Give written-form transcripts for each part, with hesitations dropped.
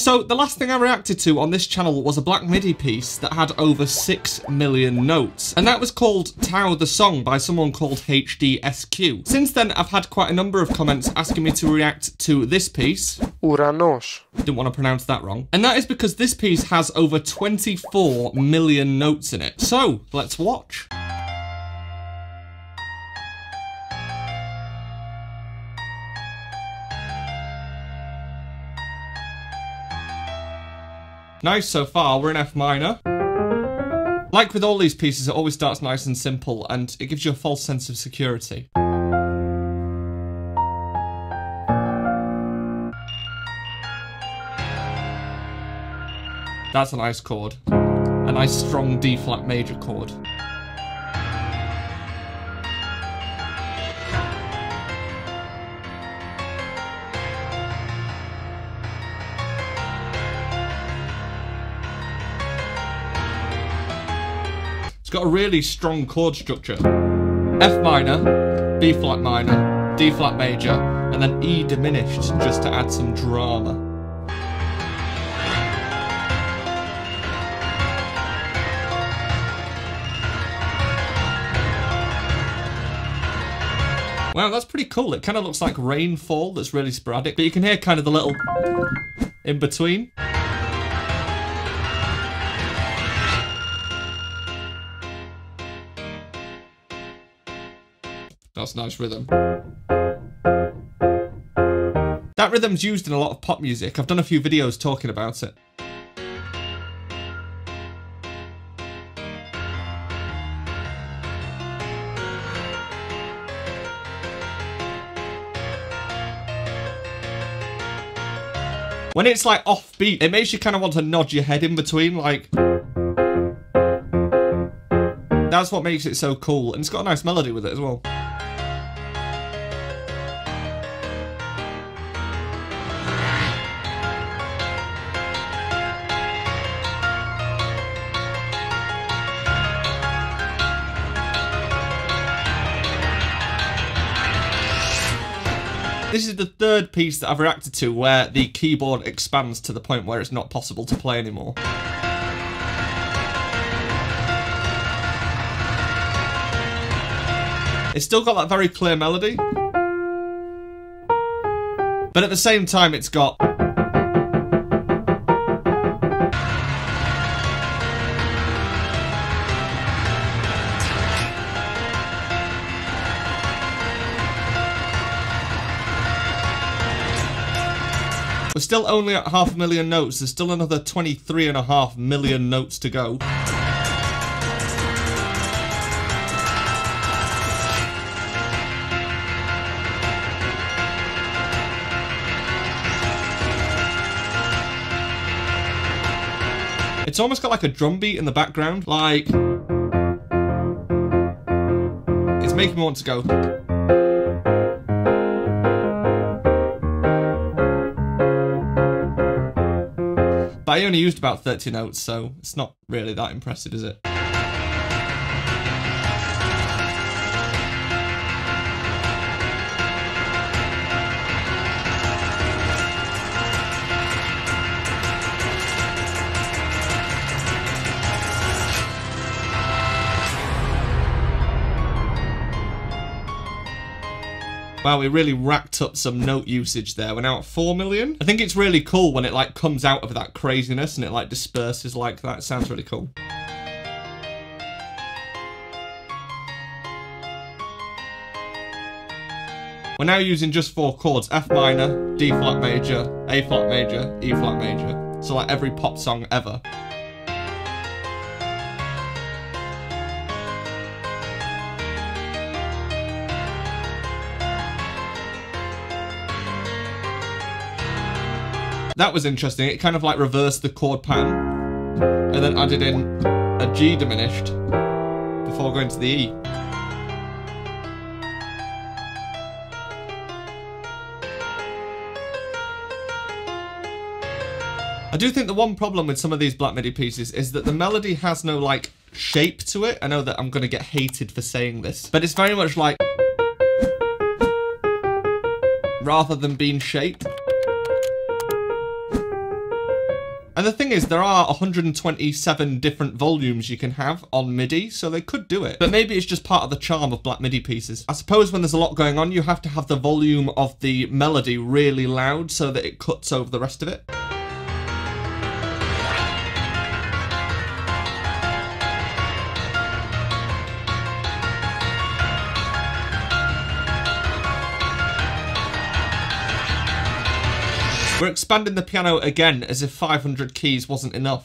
So the last thing I reacted to on this channel was a Black MIDI piece that had over 6 million notes, and that was called Tau the Song by someone called HDSQ. Since then, I've had quite a number of comments asking me to react to this piece, Ouranos. Didn't want to pronounce that wrong. And that is because this piece has over 24 million notes in it. So let's watch. Nice so far, we're in F minor. Like with all these pieces, it always starts nice and simple, and it gives you a false sense of security. That's a nice chord. A nice strong D flat major chord. It's got a really strong chord structure. F minor, B flat minor, D flat major, and then E diminished just to add some drama. Wow, that's pretty cool. It kind of looks like rainfall that's really sporadic, but you can hear kind of the little in between. That's nice rhythm. That rhythm's used in a lot of pop music. I've done a few videos talking about it. When it's like offbeat, it makes you kind of want to nod your head in between, like. That's what makes it so cool, and it's got a nice melody with it as well. This is the third piece that I've reacted to where the keyboard expands to the point where it's not possible to play anymore. It's still got that very clear melody, but at the same time it's got we're still only at 500,000 notes. There's still another 23.5 million notes to go. It's almost got like a drum beat in the background, like. It's making me want to go. I only used about 30 notes, so it's not really that impressive, is it? Wow, we really racked up some note usage there. We're now at 4 million. I think it's really cool when it like comes out of that craziness and it like disperses like that. It sounds really cool. We're now using just 4 chords: F minor, D flat major, A flat major, E flat major. So like every pop song ever. That was interesting. It kind of like reversed the chord pattern and then added in a G diminished before going to the E. I do think the one problem with some of these Black MIDI pieces is that the melody has no like shape to it. I know that I'm going to get hated for saying this, but it's very much like rather than being shaped. And the thing is, there are 127 different volumes you can have on MIDI, so they could do it. But maybe it's just part of the charm of black MIDI pieces. I suppose when there's a lot going on, you have to have the volume of the melody really loud so that it cuts over the rest of it. We're expanding the piano again, as if 500 keys wasn't enough.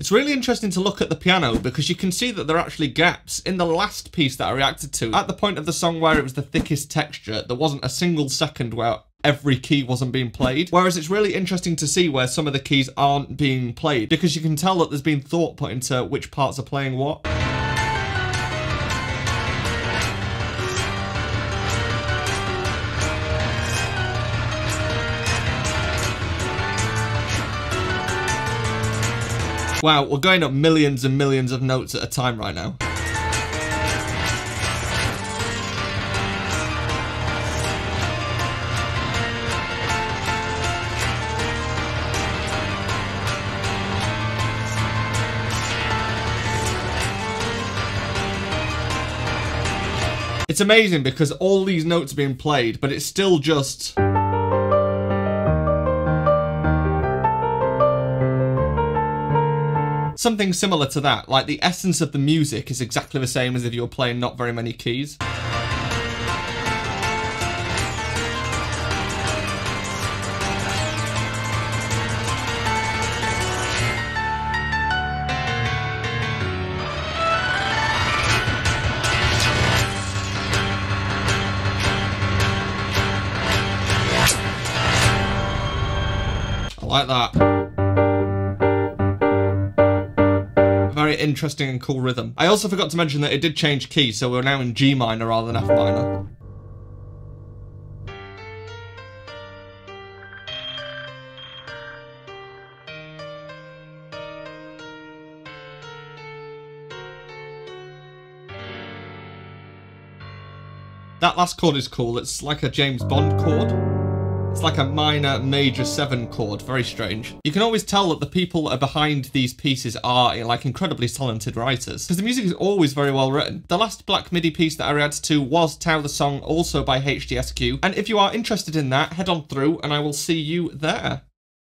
It's really interesting to look at the piano because you can see that there are actually gaps. In the last piece that I reacted to, at the point of the song where it was the thickest texture, there wasn't a single second where every key wasn't being played, whereas it's really interesting to see where some of the keys aren't being played because you can tell that there's been thought put into which parts are playing what. Wow, we're going up millions and millions of notes at a time right now. It's amazing because all these notes are being played, but it's still just... something similar to that, like the essence of the music is exactly the same as if you were playing not very many keys. Like that. Very interesting and cool rhythm. I also forgot to mention that it did change key, so we're now in G minor rather than F minor. That last chord is cool. It's like a James Bond chord. It's like a minor, major 7 chord, very strange. You can always tell that the people that are behind these pieces are like incredibly talented writers, because the music is always very well written. The last black MIDI piece that I reacted to was Tau the Song, also by HDSQ, and if you are interested in that, head on through and I will see you there.